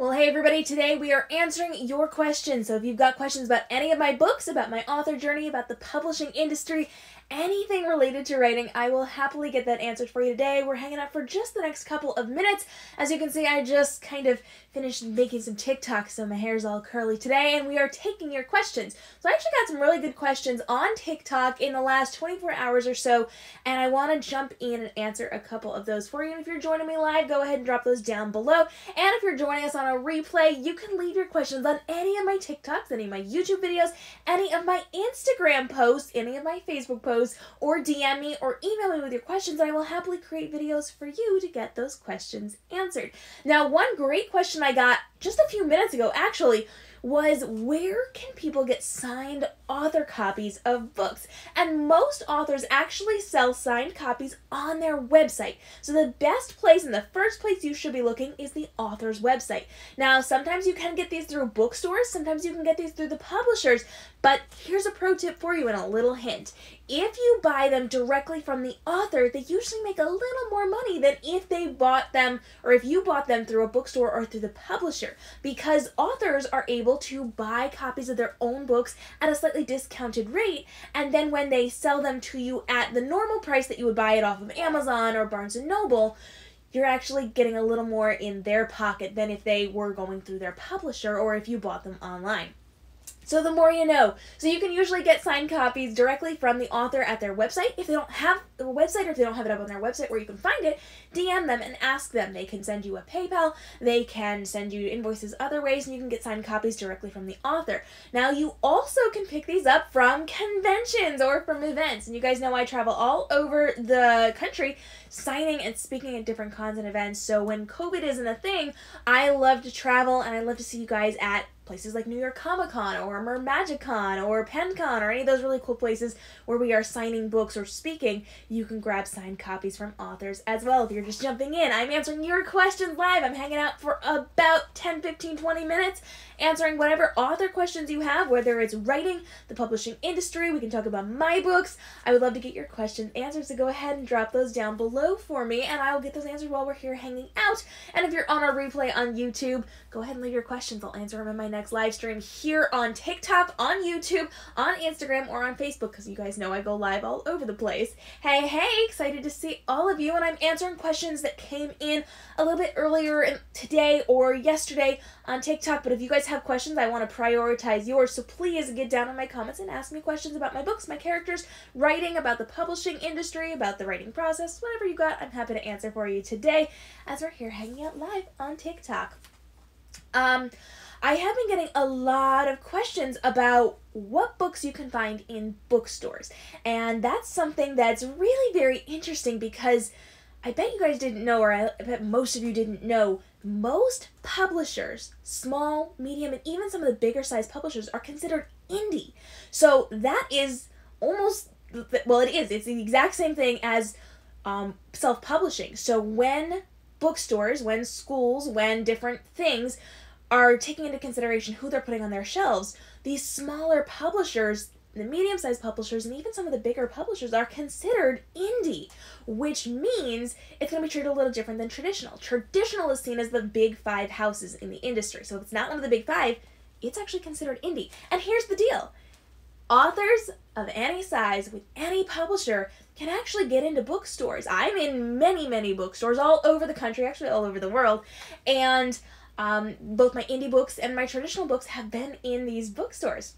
Well, hey everybody, today we are answering your questions. So if you've got questions about any of my books, about my author journey, about the publishing industry, anything related to writing, I will happily get that answered for you today. We're hanging out for just the next couple of minutes. As you can see, I just kind of finished making some TikToks, so my hair's all curly today, and we are taking your questions. So I actually got some really good questions on TikTok in the last 24 hours or so, and I want to jump in and answer a couple of those for you. And if you're joining me live, go ahead and drop those down below. And if you're joining us on a replay, you can leave your questions on any of my TikToks, any of my YouTube videos, any of my Instagram posts, any of my Facebook posts, or DM me or email me with your questions, and I will happily create videos for you to get those questions answered. Now, one great question I got just a few minutes ago, actually, was where can people get signed author copies of books? And most authors actually sell signed copies on their website. So the best place and the first place you should be looking is the author's website. Now, sometimes you can get these through bookstores, sometimes you can get these through the publishers, but here's a pro tip for you and a little hint. If you buy them directly from the author, they usually make a little more money than if they bought them or if you bought them through a bookstore or through the publisher, because authors are able to buy copies of their own books at a slightly discounted rate, and then when they sell them to you at the normal price that you would buy it off of Amazon or Barnes & Noble, you're actually getting a little more in their pocket than if they were going through their publisher or if you bought them online. So the more you know. So you can usually get signed copies directly from the author at their website. If they don't have a website or if they don't have it up on their website where you can find it, DM them and ask them. They can send you a PayPal, they can send you invoices other ways, and you can get signed copies directly from the author. Now you also can pick these up from conventions or from events. And you guys know I travel all over the country signing and speaking at different cons and events. So when COVID isn't a thing, I love to travel and I love to see you guys at places like New York Comic Con or MermagiCon or PenCon or any of those really cool places where we are signing books or speaking. You can grab signed copies from authors as well. If you're just jumping in, I'm answering your questions live. I'm hanging out for about 10, 15, 20 minutes answering whatever author questions you have, whether it's writing, the publishing industry, we can talk about my books. I would love to get your questions answered, so go ahead and drop those down below for me and I will get those answered while we're here hanging out. And if you're on a replay on YouTube, go ahead and leave your questions. I'll answer them in my next live stream here on TikTok, on YouTube, on Instagram, or on Facebook, because you guys know I go live all over the place. Hey, hey, excited to see all of you, and I'm answering questions that came in a little bit earlier today or yesterday on TikTok, but if you guys have questions, I want to prioritize yours, so please get down in my comments and ask me questions about my books, my characters, writing, about the publishing industry, about the writing process, whatever you got, I'm happy to answer for you today as we're here hanging out live on TikTok. I have been getting a lot of questions about what books you can find in bookstores, and that's something that's really very interesting because I bet you guys didn't know, or I bet most of you didn't know, most publishers, small, medium, and even some of the bigger size publishers are considered indie. So that is almost, well it is, it's the exact same thing as self-publishing. So when bookstores, when schools, when different things are taking into consideration who they're putting on their shelves, these smaller publishers, the medium-sized publishers, and even some of the bigger publishers are considered indie, which means it's going to be treated a little different than traditional. Traditional is seen as the big five houses in the industry, so if it's not one of the big five, it's actually considered indie. And here's the deal. Authors of any size with any publisher can actually get into bookstores. I'm in many, many bookstores all over the country, actually all over the world, and both my indie books and my traditional books have been in these bookstores.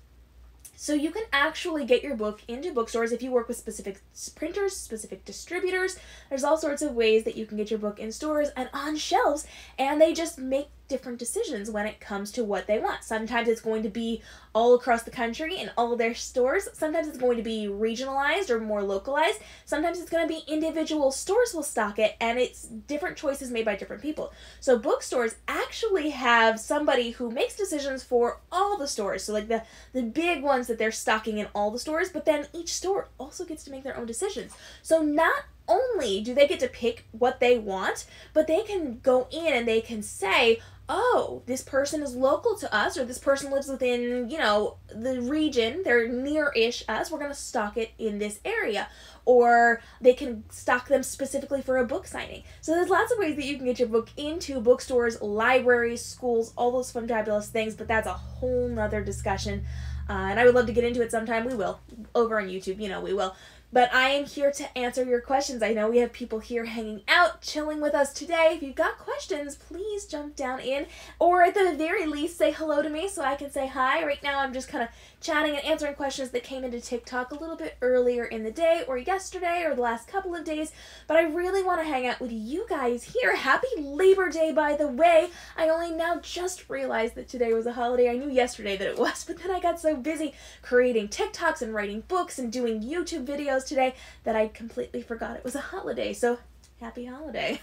So you can actually get your book into bookstores if you work with specific printers, specific distributors. There's all sorts of ways that you can get your book in stores and on shelves, and they just make different decisions when it comes to what they want. Sometimes it's going to be all across the country in all their stores. Sometimes it's going to be regionalized or more localized. Sometimes it's going to be individual stores will stock it, and it's different choices made by different people. So bookstores actually have somebody who makes decisions for all the stores. So like the big ones that they're stocking in all the stores, but then each store also gets to make their own decisions. So not only do they get to pick what they want, but they can go in and they can say, oh, this person is local to us, or this person lives within, you know, the region, they're near-ish us, we're going to stock it in this area. Or they can stock them specifically for a book signing. So there's lots of ways that you can get your book into bookstores, libraries, schools, all those fun, fabulous things, but that's a whole nother discussion. And I would love to get into it sometime. We will. Over on YouTube, you know we will. But I am here to answer your questions. I know we have people here hanging out, chilling with us today. If you've got questions, please jump down in. Or at the very least, say hello to me so I can say hi. Right now I'm just kind of chatting and answering questions that came into TikTok a little bit earlier in the day, or yesterday, or the last couple of days. But I really want to hang out with you guys here. Happy Labor Day, by the way. I only now just realized that today was a holiday. I knew yesterday that it was, but then I got so busy creating TikToks and writing books and doing YouTube videos today that I completely forgot it was a holiday. So happy holiday.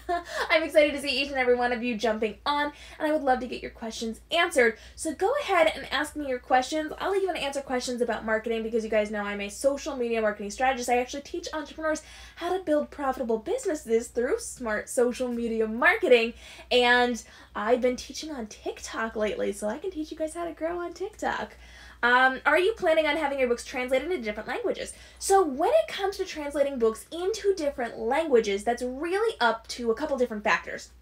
I'm excited to see each and every one of you jumping on, and I would love to get your questions answered. So go ahead and ask me your questions. I'll even answer questions about marketing, because you guys know I'm a social media marketing strategist. I actually teach entrepreneurs how to build profitable businesses through smart social media marketing, and I've been teaching on TikTok lately, so I can teach you guys how to grow on TikTok. Are you planning on having your books translated into different languages? So when it comes to translating books into different languages, that's really up to a couple different factors.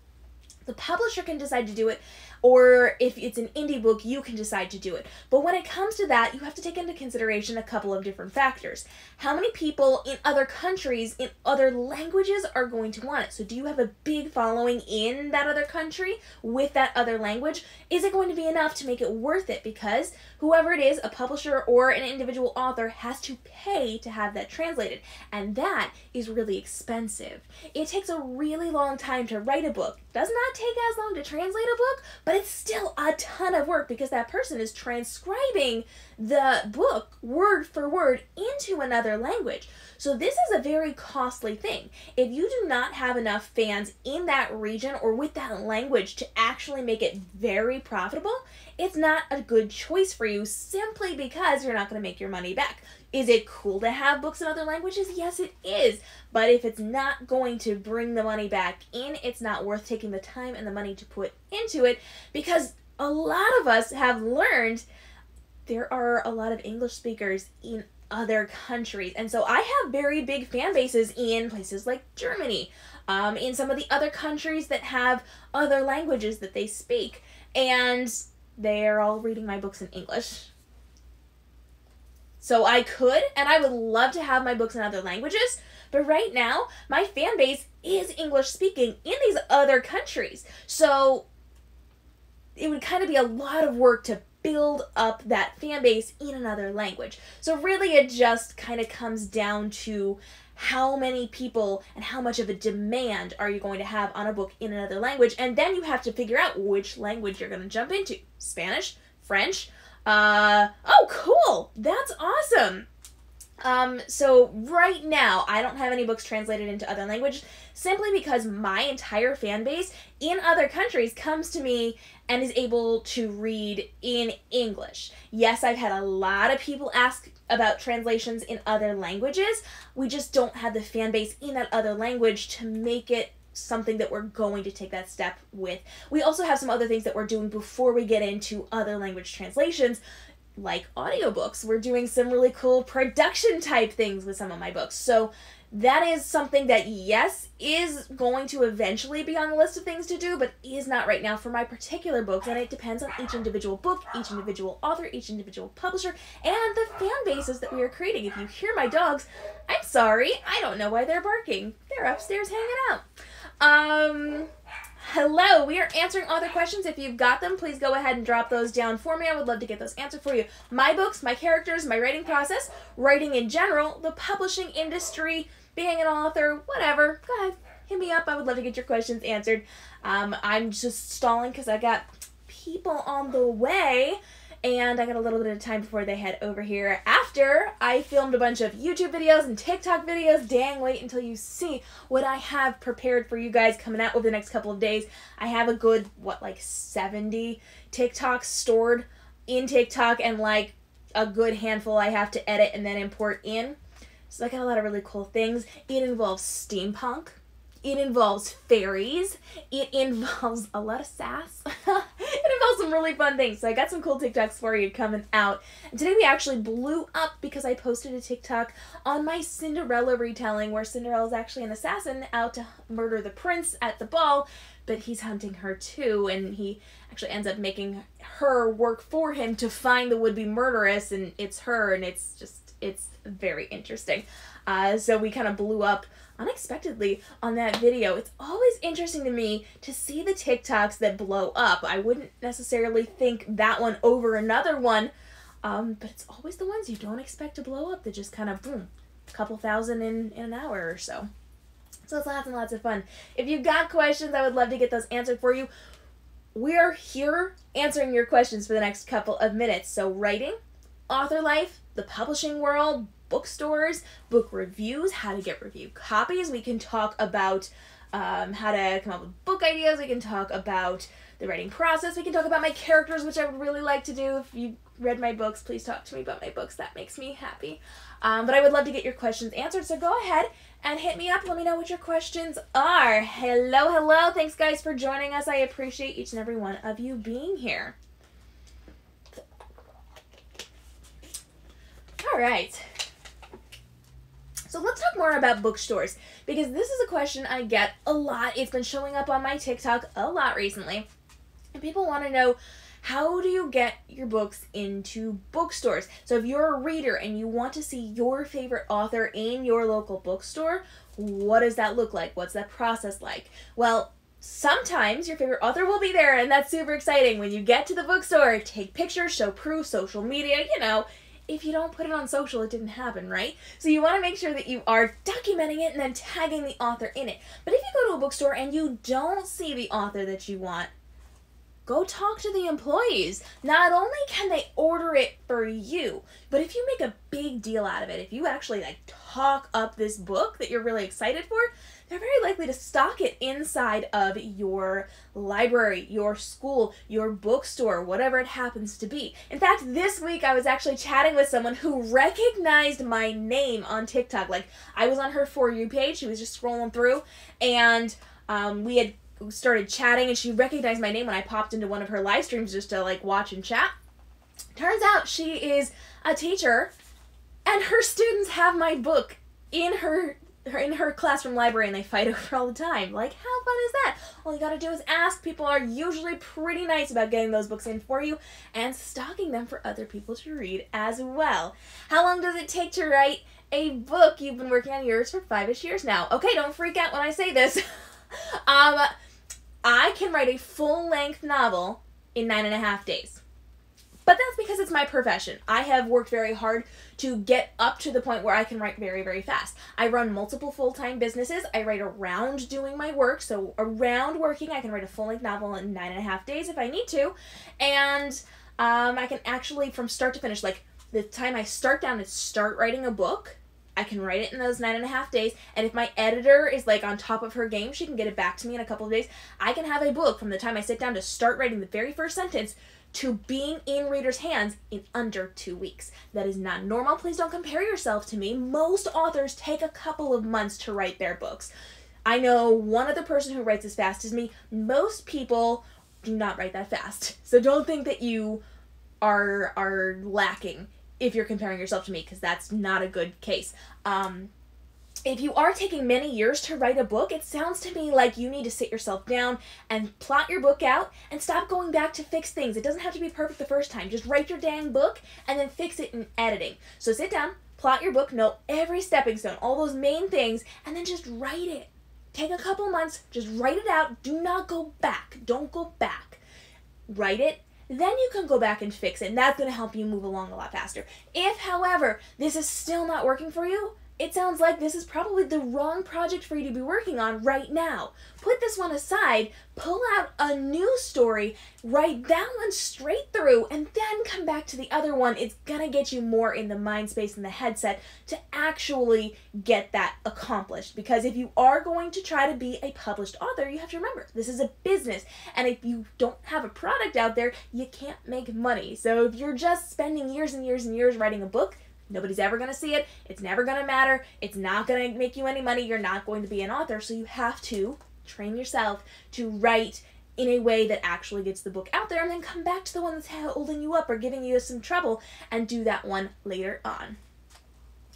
The publisher can decide to do it, or if it's an indie book, you can decide to do it. But when it comes to that, you have to take into consideration a couple of different factors. How many people in other countries, in other languages, are going to want it? So do you have a big following in that other country with that other language? Is it going to be enough to make it worth it? Because whoever it is, a publisher or an individual author, has to pay to have that translated. And that is really expensive. It takes a really long time to write a book. It does not take as long to translate a book, but it's still a ton of work, because that person is transcribing the book word for word into another language. So this is a very costly thing. If you do not have enough fans in that region or with that language to actually make it very profitable, it's not a good choice for you, simply because you're not going to make your money back. Is it cool to have books in other languages? Yes, it is. But if it's not going to bring the money back in, it's not worth taking the time and the money to put into it, because a lot of us have learned there are a lot of English speakers in other countries. And so I have very big fan bases in places like Germany, in some of the other countries that have other languages that they speak. And they're all reading my books in English. So I could, and I would love to have my books in other languages, but right now my fan base is English speaking in these other countries. So it would kind of be a lot of work to build up that fan base in another language. So really it just kind of comes down to how many people and how much of a demand are you going to have on a book in another language, and then you have to figure out which language you're going to jump into. Spanish, French, oh, cool. That's awesome. So right now I don't have any books translated into other languages, simply because my entire fan base in other countries comes to me and is able to read in English. Yes, I've had a lot of people ask about translations in other languages. We just don't have the fan base in that other language to make it something that we're going to take that step with. We also have some other things that we're doing before we get into other language translations, like audiobooks. We're doing some really cool production type things with some of my books. So that is something that, yes, is going to eventually be on the list of things to do, but is not right now for my particular books, and it depends on each individual book, each individual author, each individual publisher, and the fan bases that we are creating. If you hear my dogs, I'm sorry, I don't know why they're barking. They're upstairs hanging out. Hello, we are answering all the questions. If you've got them, please go ahead and drop those down for me. I would love to get those answered for you. My books, my characters, my writing process, writing in general, the publishing industry, being an author, whatever. Go ahead, hit me up. I would love to get your questions answered. I'm just stalling because I got people on the way, and I got a little bit of time before they head over here. After I filmed a bunch of YouTube videos and TikTok videos, dang, wait until you see what I have prepared for you guys coming out over the next couple of days. I have a good, what, like 70 TikToks stored in TikTok, and like a good handful I have to edit and then import in. So I got a lot of really cool things. It involves steampunk. It involves fairies. It involves a lot of sass. It involves some really fun things. So I got some cool TikToks for you coming out. And today we actually blew up because I posted a TikTok on my Cinderella retelling where Cinderella's actually an assassin out to murder the prince at the ball, but he's hunting her too, and he actually ends up making her work for him to find the would-be murderess, and it's her, and it's just, it's very interesting. So we kind of blew up unexpectedly on that video. It's always interesting to me to see the TikToks that blow up. I wouldn't necessarily think that one over another one, but it's always the ones you don't expect to blow up that just kind of, boom, a couple thousand in an hour or so. So it's lots and lots of fun. If you've got questions, I would love to get those answered for you. We're here answering your questions for the next couple of minutes. So writing, author life, the publishing world, bookstores, book reviews, how to get review copies. We can talk about how to come up with book ideas. We can talk about the writing process. We can talk about my characters, which I would really like to do. If you read my books, please talk to me about my books. That makes me happy. But I would love to get your questions answered. So go ahead and hit me up. Let me know what your questions are. Hello, hello. Thanks, guys, for joining us. I appreciate each and every one of you being here. All right. So let's talk more about bookstores, because this is a question I get a lot. It's been showing up on my TikTok a lot recently, and people want to know, how do you get your books into bookstores? So if you're a reader and you want to see your favorite author in your local bookstore, what does that look like? What's that process like? Well, sometimes your favorite author will be there, and that's super exciting. When you get to the bookstore, take pictures, show proof, social media, you know. If you don't put it on social, it didn't happen, right? So you want to make sure that you are documenting it and then tagging the author in it. But if you go to a bookstore and you don't see the author that you want, go talk to the employees. Not only can they order it for you, but if you make a big deal out of it, if you actually like talk up this book that you're really excited for, they're very likely to stock it inside of your library, your school, your bookstore, whatever it happens to be. In fact, this week I was actually chatting with someone who recognized my name on TikTok. Like, I was on her For You page, she was just scrolling through, and we had started chatting, and she recognized my name when I popped into one of her live streams just to like watch and chat. Turns out she is a teacher, and her students have my book in her classroom library, and they fight over all the time. Like, how fun is that? All you gotta do is ask. People are usually pretty nice about getting those books in for you and stocking them for other people to read as well. How long does it take to write a book? You've been working on yours for 5-ish years now. Okay, don't freak out when I say this. I can write a full-length novel in 9.5 days. But that's because it's my profession. I have worked very hard to get up to the point where I can write very, very fast. I run multiple full-time businesses. I write around doing my work. So around working, I can write a full-length novel in 9.5 days if I need to. And I can actually, from start to finish, like the time I start down and start writing a book, I can write it in those 9.5 days, and if my editor is like on top of her game, she can get it back to me in a couple of days. I can have a book from the time I sit down to start writing the very first sentence to being in readers' hands in under 2 weeks. That is not normal. Please don't compare yourself to me. Most authors take a couple of months to write their books. I know one other person who writes as fast as me. Most people do not write that fast. So don't think that you are lacking if you're comparing yourself to me, because that's not a good case. If you are taking many years to write a book, it sounds to me like you need to sit yourself down and plot your book out and stop going back to fix things. It doesn't have to be perfect the first time. Just write your dang book and then fix it in editing. So sit down, plot your book, know every stepping stone, all those main things, and then just write it. Take a couple months, just write it out. Do not go back. Don't go back. Write it. Then you can go back and fix it, and that's going to help you move along a lot faster. If, however, this is still not working for you, it sounds like this is probably the wrong project for you to be working on right now. Put this one aside, pull out a new story, write that one straight through, and then come back to the other one. It's going to get you more in the mind space and the headset to actually get that accomplished. Because if you are going to try to be a published author, you have to remember, this is a business. And if you don't have a product out there, you can't make money. So if you're just spending years and years and years writing a book, Nobody's ever going to see it. It's never going to matter. It's not going to make you any money. You're not going to be an author. So you have to train yourself to write in a way that actually gets the book out there, and then come back to the one that's holding you up or giving you some trouble and do that one later on.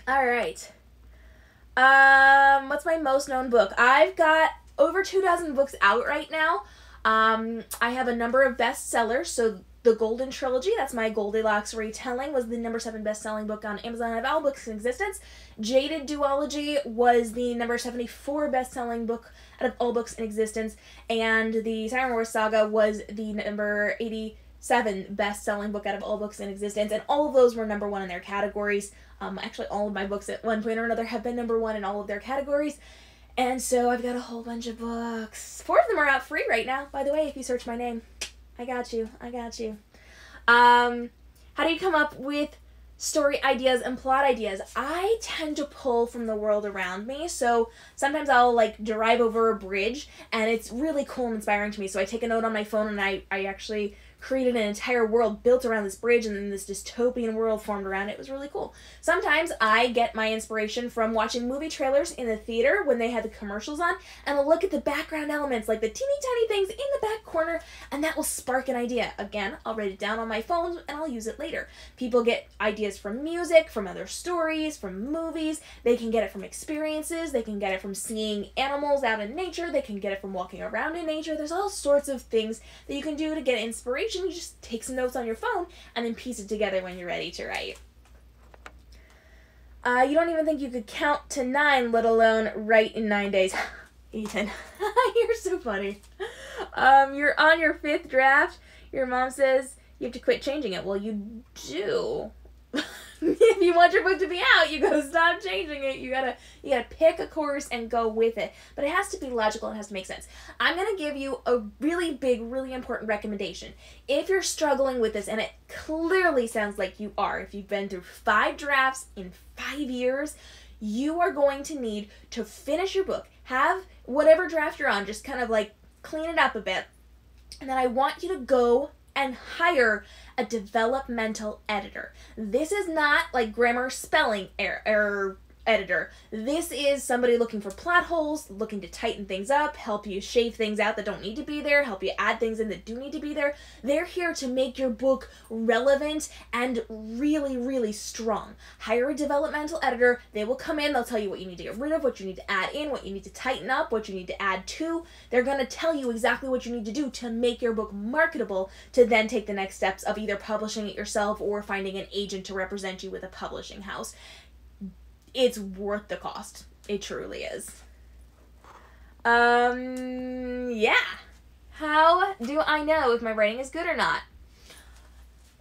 All right. What's my most known book? I've got over 24 books out right now. I have a number of bestsellers. So The Golden Trilogy, that's my Goldilocks retelling, was the number 7 best-selling book on Amazon out of all books in existence. Jaded Duology was the number 74 best-selling book out of all books in existence. And The Siren Wars Saga was the number 87 best-selling book out of all books in existence. And all of those were number 1 in their categories. Actually, all of my books at one point or another have been number 1 in all of their categories. And so I've got a whole bunch of books. 4 of them are out free right now, by the way, if you search my name. I got you. I got you. How do you come up with story ideas and plot ideas? I tend to pull from the world around me. So sometimes I'll like drive over a bridge and it's really cool and inspiring to me. So I take a note on my phone and I actually created an entire world built around this bridge, and then this dystopian world formed around it. It was really cool. Sometimes I get my inspiration from watching movie trailers in the theater when they had the commercials on, and I'll look at the background elements, like the teeny tiny things in the back corner, and that will spark an idea. Again, I'll write it down on my phone and I'll use it later. People get ideas from music, from other stories, from movies. They can get it from experiences. They can get it from seeing animals out in nature. They can get it from walking around in nature. There's all sorts of things that you can do to get inspiration. You just take some notes on your phone and then piece it together when you're ready to write. You don't even think you could count to 9, let alone write in 9 days. Ethan, you're so funny. You're on your 5th draft. Your mom says you have to quit changing it. Well, you do. If you want your book to be out, you gotta stop changing it. You gotta pick a course and go with it. But it has to be logical. It has to make sense. I'm gonna give you a really big, really important recommendation. If you're struggling with this, and it clearly sounds like you are, if you've been through 5 drafts in 5 years, you are going to need to finish your book. Have whatever draft you're on, just kind of like clean it up a bit. And then I want you to go and hire a developmental editor. This is not like grammar spelling error editor. This is somebody looking for plot holes, looking to tighten things up, help you shave things out that don't need to be there, help you add things in that do need to be there. They're here to make your book relevant and really, really strong. Hire a developmental editor. They will come in, they'll tell you what you need to get rid of, what you need to add in, what you need to tighten up, what you need to add to. They're going to tell you exactly what you need to do to make your book marketable, to then take the next steps of either publishing it yourself or finding an agent to represent you with a publishing house. It's worth the cost. It truly is. Yeah. How do I know if my writing is good or not?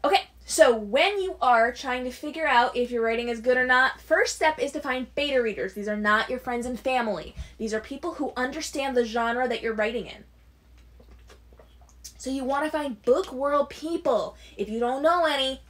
Okay, so when you are trying to figure out if your writing is good or not, first step is to find beta readers. These are not your friends and family. These are people who understand the genre that you're writing in. So you want to find book world people. If you don't know any,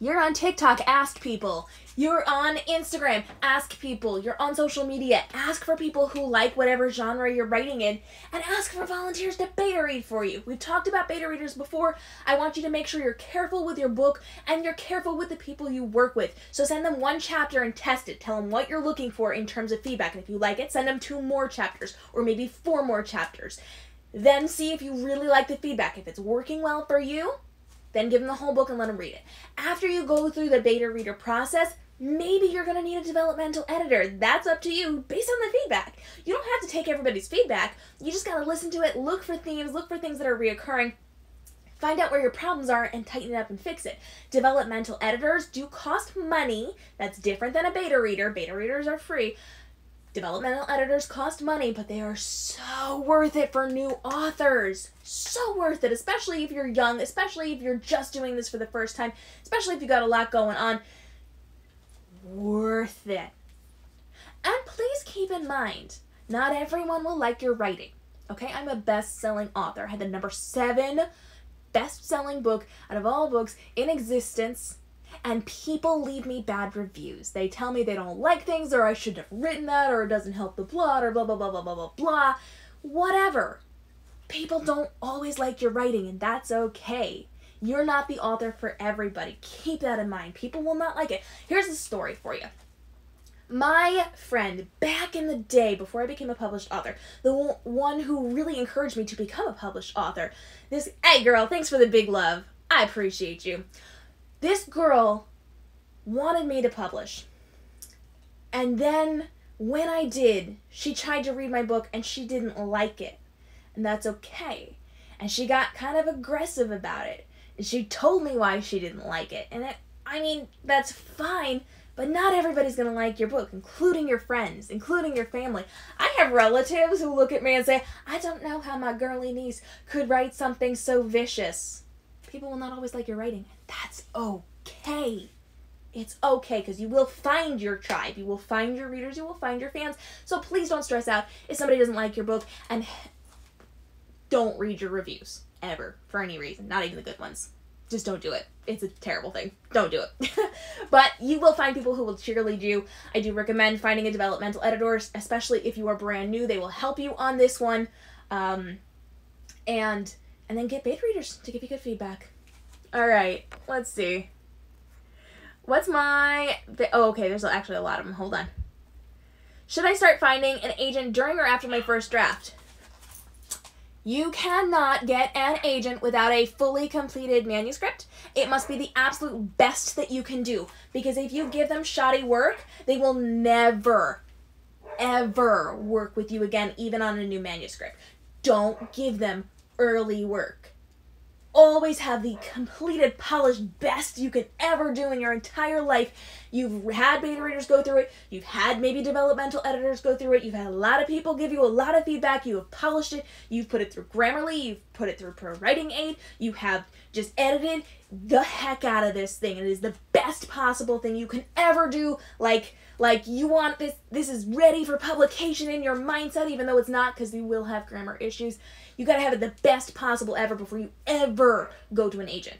you're on TikTok, ask people. You're on Instagram, ask people. You're on social media, ask for people who like whatever genre you're writing in, and ask for volunteers to beta read for you. We've talked about beta readers before. I want you to make sure you're careful with your book and you're careful with the people you work with. So send them 1 chapter and test it. Tell them what you're looking for in terms of feedback. And if you like it, send them 2 more chapters or maybe 4 more chapters. Then see if you really like the feedback. If it's working well for you, then give them the whole book and let them read it. After you go through the beta reader process, maybe you're going to need a developmental editor. That's up to you based on the feedback. You don't have to take everybody's feedback. You just got to listen to it, look for themes, look for things that are reoccurring, find out where your problems are and tighten it up and fix it. Developmental editors do cost money. That's different than a beta reader. Beta readers are free. Developmental editors cost money, but they are so worth it for new authors. So worth it, especially if you're young, especially if you're just doing this for the first time, especially if you got a lot going on. Worth it. And please keep in mind, not everyone will like your writing. Okay, I'm a best-selling author. I had the number 7 best-selling book out of all books in existence. And people leave me bad reviews. They tell me they don't like things, or I shouldn't have written that, or it doesn't help the plot, or blah, blah, blah, blah, blah, blah, blah. Whatever. People don't always like your writing, and that's okay. You're not the author for everybody. Keep that in mind. People will not like it. Here's a story for you. My friend, back in the day, before I became a published author, the one who really encouraged me to become a published author, this, hey girl, thanks for the big love. I appreciate you. This girl wanted me to publish. And then when I did, she tried to read my book and she didn't like it. And that's okay. And she got kind of aggressive about it. And she told me why she didn't like it. And I mean, that's fine. But not everybody's going to like your book, including your friends, including your family. I have relatives who look at me and say, I don't know how my girly niece could write something so vicious. People will not always like your writing. That's okay. It's okay, because you will find your tribe. You will find your readers. You will find your fans. So please don't stress out if somebody doesn't like your book. And don't read your reviews, ever, for any reason. Not even the good ones. Just don't do it. It's a terrible thing. Don't do it. But you will find people who will cheerlead you. I do recommend finding a developmental editor, especially if you are brand new. They will help you on this one. And then get beta readers to give you good feedback. All right, let's see. What's my... Oh, okay, there's actually a lot of them. Hold on. Should I start finding an agent during or after my first draft? You cannot get an agent without a fully completed manuscript. It must be the absolute best that you can do, because if you give them shoddy work, they will never, ever work with you again, even on a new manuscript. Don't give them early work. Always have the completed, polished best you can ever do in your entire life. You've had beta readers go through it. You've had maybe developmental editors go through it. You've had a lot of people give you a lot of feedback. You have polished it. You've put it through Grammarly. You've put it through Pro Writing Aid. You have just edited the heck out of this thing. It is the best possible thing you can ever do. Like you want this. This is ready for publication in your mindset, even though it's not, because you will have grammar issues. You gotta have it the best possible ever before you ever go to an agent.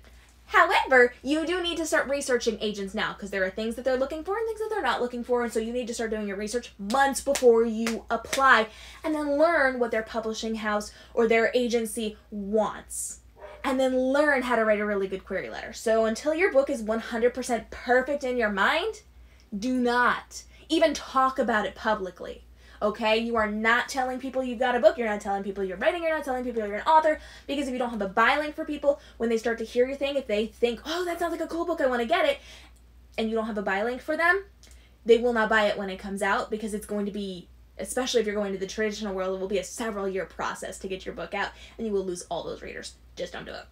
However, you do need to start researching agents now, because there are things that they're looking for and things that they're not looking for, and so you need to start doing your research months before you apply, and then learn what their publishing house or their agency wants, and then learn how to write a really good query letter. So until your book is 100% perfect in your mind, do not even talk about it publicly. Okay, you are not telling people you've got a book, you're not telling people you're writing, you're not telling people you're an author, because if you don't have a buy link for people, when they start to hear your thing, if they think, oh, that sounds like a cool book, I want to get it, and you don't have a buy link for them, they will not buy it when it comes out, because it's going to be, especially if you're going to the traditional world, it will be a several-year process to get your book out, and you will lose all those readers. Just don't do it.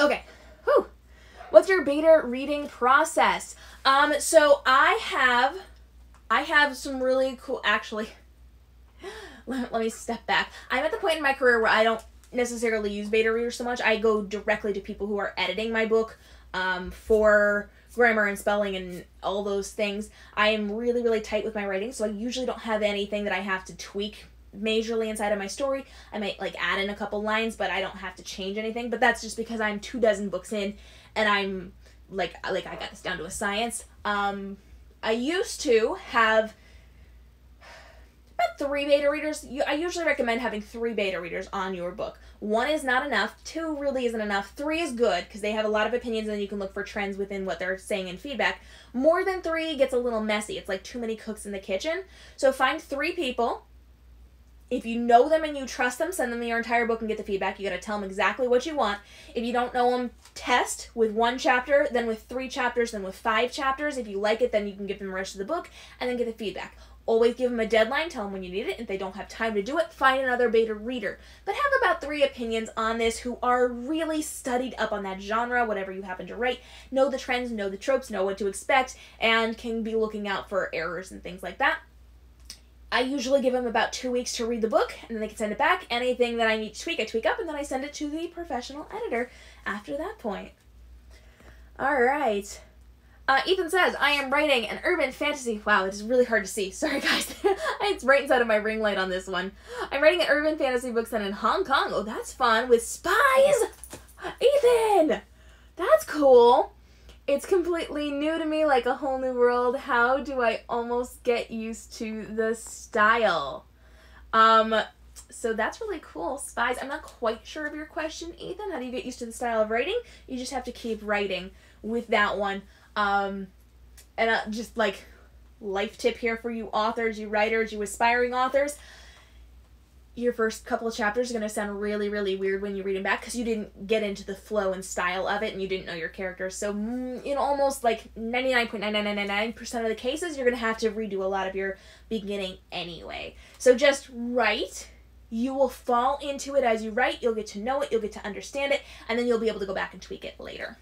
Okay, whew. What's your beta reading process? So I have some really cool, actually, let me step back. I'm at the point in my career where I don't necessarily use beta readers so much. I go directly to people who are editing my book for grammar and spelling and all those things. I am really, really tight with my writing, so I usually don't have anything that I have to tweak majorly inside of my story. I might like add in a couple lines, but I don't have to change anything. But that's just because I'm 24 books in, and I'm like I got this down to a science. I used to have about 3 beta readers. I usually recommend having 3 beta readers on your book. 1 is not enough. 2 really isn't enough. 3 is good, because they have a lot of opinions and you can look for trends within what they're saying and feedback. More than 3 gets a little messy. It's like too many cooks in the kitchen. So find 3 people. If you know them and you trust them, send them your entire book and get the feedback. You got to tell them exactly what you want. If you don't know them, test with 1 chapter, then with 3 chapters, then with 5 chapters. If you like it, then you can give them the rest of the book and then get the feedback. Always give them a deadline. Tell them when you need it. If they don't have time to do it, find another beta reader. But have about 3 opinions on this who are really studied up on that genre, whatever you happen to write. Know the trends, know the tropes, know what to expect, and can be looking out for errors and things like that. I usually give them about 2 weeks to read the book, and then they can send it back. Anything that I need to tweak, I tweak up, and then I send it to the professional editor after that point. All right. Ethan says, I am writing an urban fantasy. Wow, it is really hard to see. Sorry, guys. It's right inside of my ring light on this one. I'm writing an urban fantasy book set in Hong Kong. Oh, that's fun. With spies? Ethan! That's cool. It's completely new to me, like a whole new world. How do I almost get used to the style? So that's really cool. Spies, I'm not quite sure of your question, Ethan. How do you get used to the style of writing? You just have to keep writing with that one. Just like life tip here for you authors, you writers, you aspiring authors. Your first couple of chapters are going to sound really, really weird when you read them back because you didn't get into the flow and style of it and you didn't know your characters. So in almost like 99.9999% of the cases, you're going to have to redo a lot of your beginning anyway. So just write. You will fall into it as you write. You'll get to know it. You'll get to understand it. And then you'll be able to go back and tweak it later.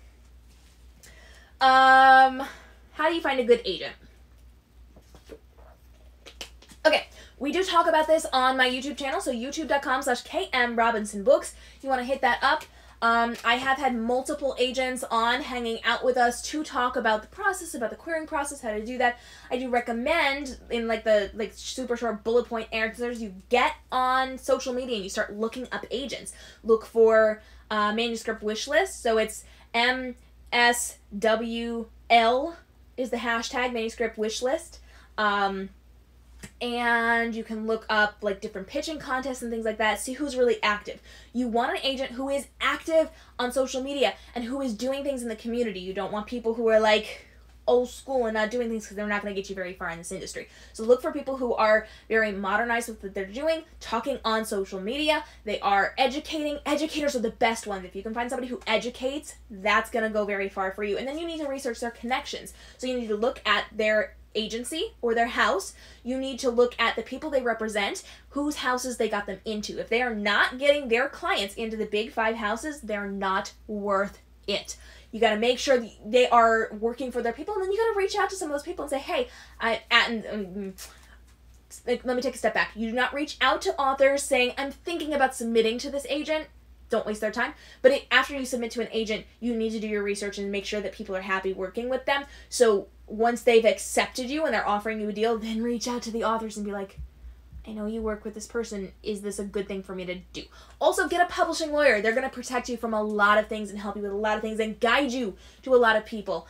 How do you find a good agent? Okay. We do talk about this on my YouTube channel, so youtube.com/kmrobinsonbooks. You want to hit that up. I have had multiple agents on hanging out with us to talk about the process, about the querying process, how to do that. I do recommend in like the super short bullet point answers, you get on social media and you start looking up agents. Look for manuscript wish list. So it's MSWL is the hashtag manuscript wish list. And you can look up like different pitching contests and things like that. See who's really active. You want an agent who is active on social media and who is doing things in the community. You don't want people who are like old school and not doing things because they're not going to get you very far in this industry. So look for people who are very modernized with what they're doing, talking on social media. They are educating. Educators are the best ones. If you can find somebody who educates, that's going to go very far for you. And then you need to research their connections. So you need to look at their agency or their house. You need to look at the people they represent, whose houses they got them into. If they are not getting their clients into the big five houses, they're not worth it. You got to make sure they are working for their people, and then you got to reach out to some of those people and say, hey, let me take a step back. You do not reach out to authors saying, I'm thinking about submitting to this agent. Don't waste their time. But after you submit to an agent, you need to do your research and make sure that people are happy working with them. So once they've accepted you and they're offering you a deal, then reach out to the authors and be like, I know you work with this person. Is this a good thing for me to do? Also, get a publishing lawyer. They're going to protect you from a lot of things and help you with a lot of things and guide you to a lot of people.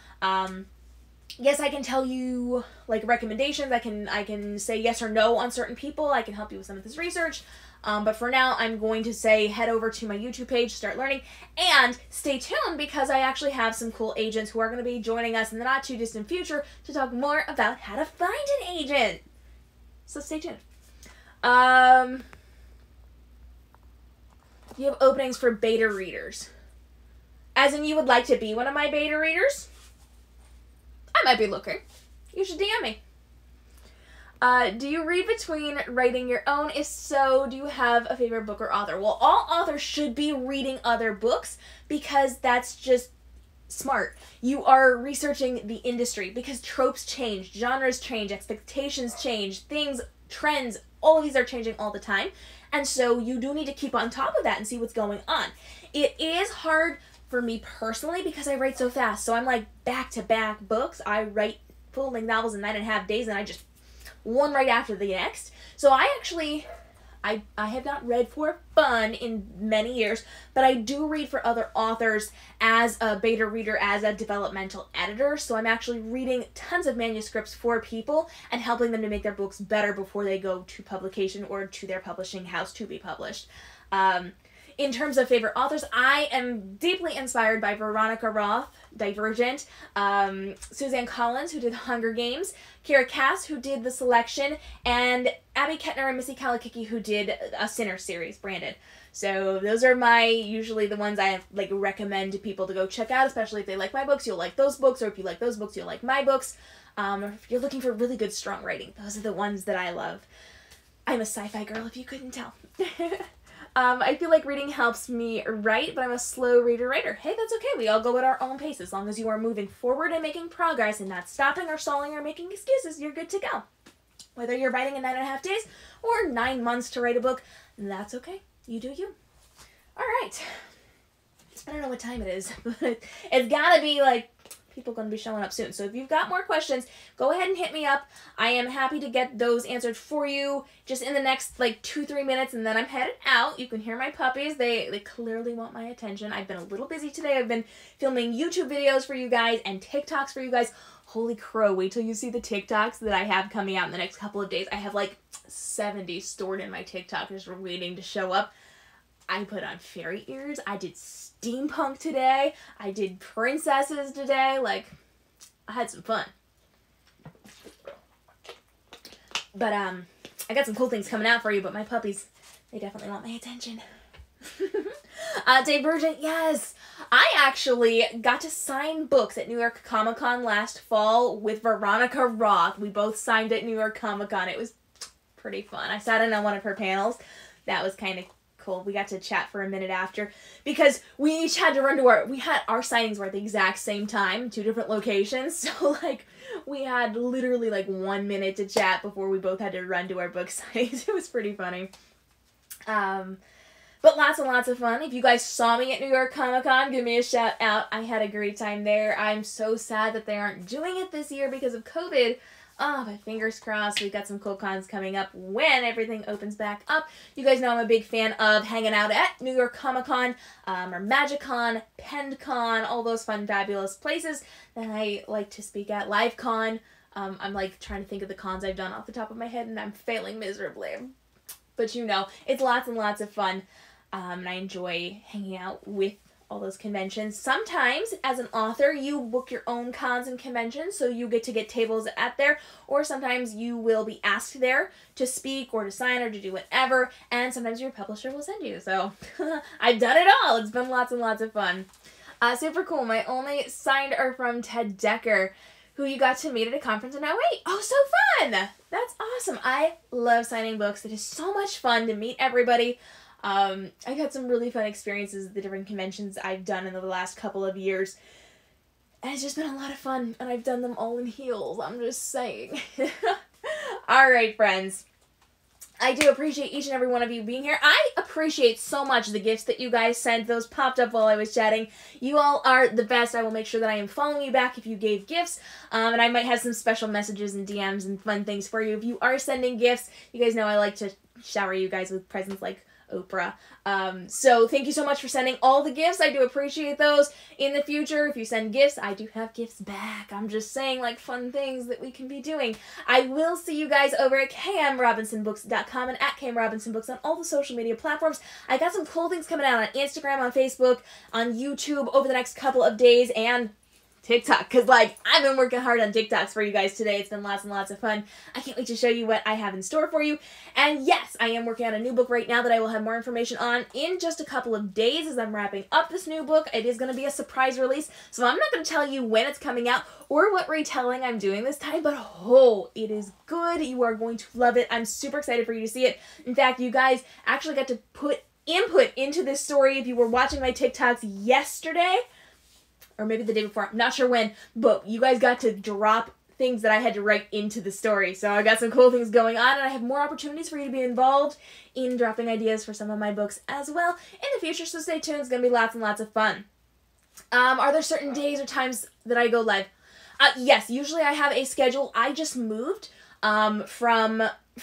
Yes, I can tell you like recommendations. I can say yes or no on certain people. I can help you with some of this research. But for now, I'm going to say head over to my YouTube page, start learning, and stay tuned because I actually have some cool agents who are going to be joining us in the not too distant future to talk more about how to find an agent. So stay tuned. You have openings for beta readers. As in you would like to be one of my beta readers? I might be looking. You should DM me. Do you read between writing your own? If so, do you have a favorite book or author? Well, all authors should be reading other books because that's just smart. You are researching the industry because tropes change, genres change, expectations change, things, trends, all of these are changing all the time. And so you do need to keep on top of that and see what's going on. It is hard for me personally because I write so fast. So I'm like back-to-back books. I write full-length novels in 9.5 days and I just one right after the next. So I actually, I have not read for fun in many years, but I do read for other authors as a beta reader, as a developmental editor. So I'm actually reading tons of manuscripts for people and helping them to make their books better before they go to publication or to their publishing house to be published. In terms of favorite authors, I am deeply inspired by Veronica Roth, Divergent, Suzanne Collins, who did Hunger Games, Kira Cass, who did The Selection, and Abby Kettner and Missy Kalikiki, who did a Sinner series, Branded. So those are usually the ones I like recommend to people to go check out, especially if they like my books, you'll like those books, or if you like those books, you'll like my books. Or if you're looking for really good, strong writing, those are the ones that I love. I'm a sci-fi girl, if you couldn't tell. I feel like reading helps me write, but I'm a slow reader. Hey, that's okay. We all go at our own pace. As long as you are moving forward and making progress and not stopping or stalling or making excuses, you're good to go. Whether you're writing in 9.5 days or 9 months to write a book, that's okay. You do you. All right. I don't know what time it is, but it's gotta be like people going to be showing up soon. So if you've got more questions, go ahead and hit me up. I am happy to get those answered for you just in the next like 2-3 minutes, and then I'm headed out. You can hear my puppies. They clearly want my attention. I've been a little busy today. I've been filming YouTube videos for you guys and TikToks for you guys. Holy crow, wait till you see the TikToks that I have coming out in the next couple of days. I have like 70 stored in my TikTok just waiting to show up. I put on fairy ears, I did steampunk today, I did princesses today, like, I had some fun. But, I got some cool things coming out for you, but my puppies, they definitely want my attention. Divergent, yes! I actually got to sign books at New York Comic Con last fall with Veronica Roth. We both signed at New York Comic Con. It was pretty fun. I sat in on one of her panels. That was kind of cool. We got to chat for a minute after because we each had to run to our, our signings were at the exact same time, 2 different locations. So like we had literally like 1 minute to chat before we both had to run to our book signings. It was pretty funny. But lots and lots of fun. If you guys saw me at New York Comic Con, give me a shout out. I had a great time there. I'm so sad that they aren't doing it this year because of COVID. Oh, but fingers crossed, we've got some cool cons coming up when everything opens back up. You guys know I'm a big fan of hanging out at New York Comic Con, or Magic Con, PenCon, all those fun, fabulous places that I like to speak at. Live Con. I'm like trying to think of the cons I've done off the top of my head and I'm failing miserably. But you know, it's lots and lots of fun. And I enjoy hanging out with all those conventions. Sometimes, as an author, you book your own cons and conventions, so you get to get tables at there, or sometimes you will be asked there to speak or to sign or to do whatever, and sometimes your publisher will send you, so I've done it all. It's been lots and lots of fun. Super cool. My only signed are from Ted Decker, who you got to meet at a conference in LA. Oh, so fun! That's awesome. I love signing books. It is so much fun to meet everybody. I've had some really fun experiences at the different conventions I've done in the last couple of years. And it's just been a lot of fun, and I've done them all in heels, I'm just saying. Alright, friends. I do appreciate each and every one of you being here. I appreciate so much the gifts that you guys sent. Those popped up while I was chatting. You all are the best. I will make sure that I am following you back if you gave gifts. And I might have some special messages and DMs and fun things for you. If you are sending gifts, you guys know I like to shower you guys with presents like Oprah. So thank you so much for sending all the gifts. I do appreciate those. In the future, if you send gifts, I do have gifts back. I'm just saying, like, fun things that we can be doing. I will see you guys over at kmrobinsonbooks.com and at kmrobinsonbooks on all the social media platforms. I got some cool things coming out on Instagram, on Facebook, on YouTube over the next couple of days, and TikTok, because, like, I've been working hard on TikToks for you guys today. It's been lots and lots of fun. I can't wait to show you what I have in store for you. And yes, I am working on a new book right now that I will have more information on in just a couple of days as I'm wrapping up this new book. It is going to be a surprise release, so I'm not going to tell you when it's coming out or what retelling I'm doing this time, but oh, it is good. You are going to love it. I'm super excited for you to see it. In fact, you guys actually got to put input into this story if you were watching my TikToks yesterday. Or maybe the day before, I'm not sure when, but you guys got to drop things that I had to write into the story. So I got some cool things going on, and I have more opportunities for you to be involved in dropping ideas for some of my books as well in the future, so stay tuned. It's going to be lots and lots of fun. Are there certain days or times that I go live? Yes, usually I have a schedule. I just moved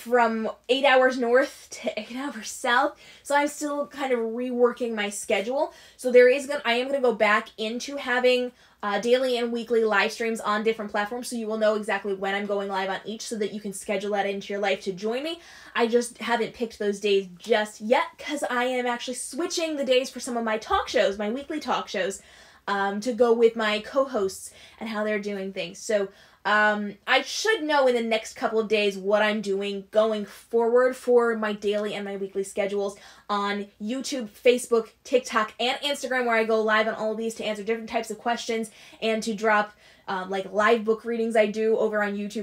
from 8 hours north to 8 hours south, so I'm still kind of reworking my schedule. So there is I am gonna go back into having daily and weekly live streams on different platforms, so you will know exactly when I'm going live on each, so that you can schedule that into your life to join me. I just haven't picked those days just yet because I am actually switching the days for some of my talk shows, my weekly talk shows, to go with my co-hosts and how they're doing things. So I should know in the next couple of days what I'm doing going forward for my daily and my weekly schedules on YouTube, Facebook, TikTok, and Instagram, where I go live on all of these to answer different types of questions and to drop like live book readings I do over on YouTube.